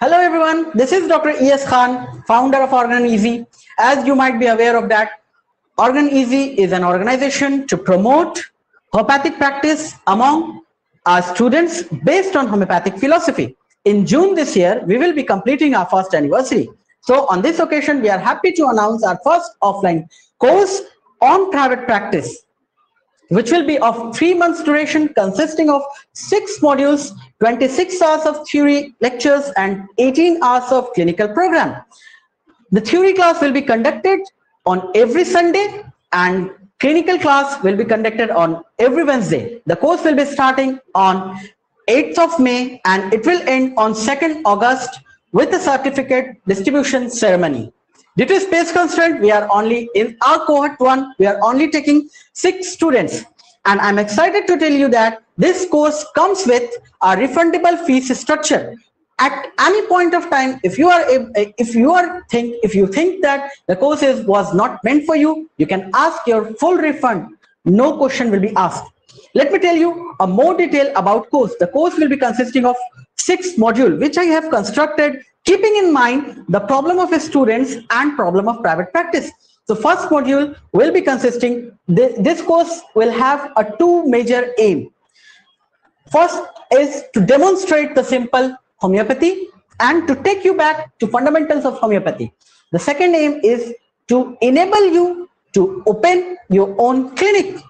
Hello everyone, this is Dr. E.S. Khan, founder of OrganonEasy. As you might be aware of that, OrganonEasy is an organization to promote homeopathic practice among our students based on homeopathic philosophy. In June this year, we will be completing our first anniversary. So on this occasion, we are happy to announce our first offline course on private practice, which will be of 3 months duration, consisting of 6 modules, 26 hours of theory lectures and 18 hours of clinical program. The theory class will be conducted on every Sunday and clinical class will be conducted on every Wednesday. The course will be starting on 8th of May and it will end on 2nd August with a certificate distribution ceremony. Due to space constraint, we are only in our cohort 1, we are only taking 6 students. And I'm excited to tell you that this course comes with a refundable fees structure. At any point of time, if you think that the course was not meant for you, you can ask your full refund. No question will be asked. Let me tell you a more detail about course. The course will be consisting of 6 modules, which I have constructed keeping in mind the problem of students and problem of private practice. So first module will be consisting, this course will have a 2 major aims. First is to demonstrate the simple homeopathy and to take you back to fundamentals of homeopathy. The second aim is to enable you to open your own clinic.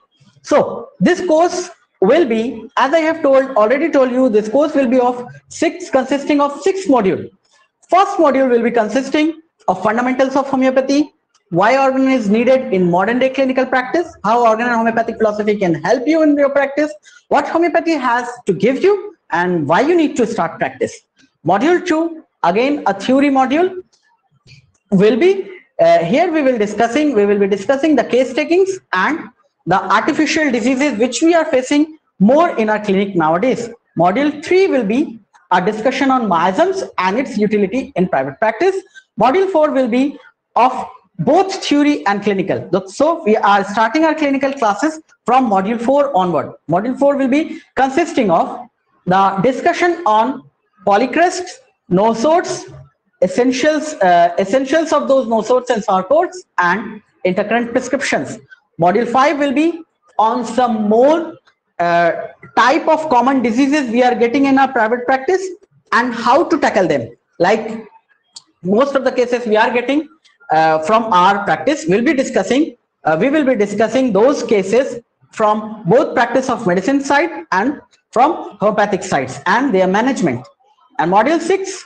So this course will be, as I have already told you, this course will be of 6 consisting of 6 modules. First module will be consisting of fundamentals of homeopathy, why organon is needed in modern day clinical practice, how organon and homeopathic philosophy can help you in your practice, what homeopathy has to give you and why you need to start practice. Module 2, again a theory module, will be, here we will be discussing the case takings and the artificial diseases which we are facing more in our clinic nowadays. Module 3 will be a discussion on miasms and its utility in private practice. Module 4 will be of both theory and clinical. So we are starting our clinical classes from module 4 onward. Module 4 will be consisting of the discussion on polycrests, nosodes, essentials of those nosodes and sarcodes, and intercurrent prescriptions. Module 5 will be on some more type of common diseases we are getting in our private practice and how to tackle them. Like most of the cases we are getting from our practice, we will be discussing those cases from both practice of medicine side and from homeopathic sides and their management. And module 6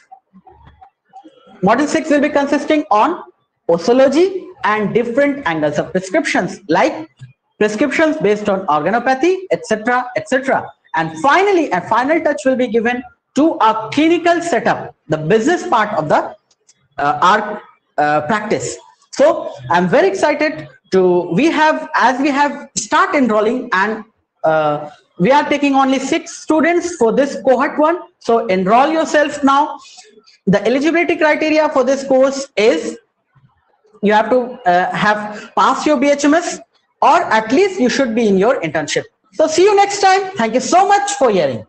will be consisting on ossology and different angles of prescriptions, like prescriptions based on organopathy, etc., etc. And finally, a final touch will be given to our clinical setup, the business part of the our practice. So I'm very excited to, as we have start enrolling, and we are taking only 6 students for this cohort 1. So enroll yourself now. The eligibility criteria for this course is you have to have passed your BHMS, or at least you should be in your internship. So see you next time. Thank you so much for hearing.